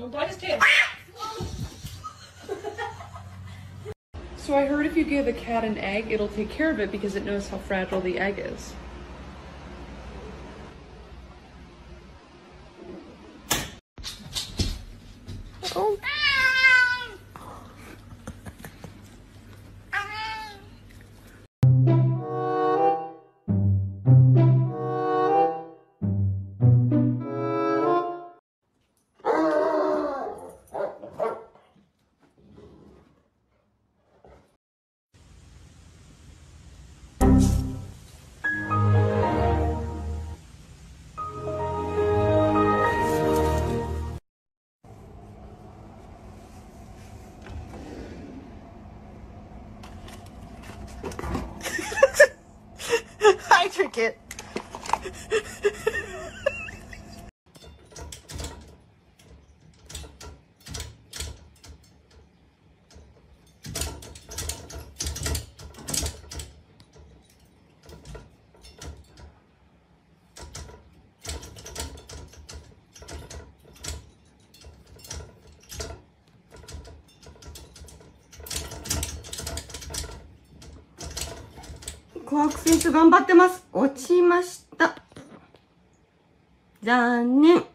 Don't bite his tail. So I heard if you give a cat an egg, it'll take care of it because it knows how fragile the egg is. Oh. Hi, Trinket.コーク選手頑張ってます。落ちました。残念。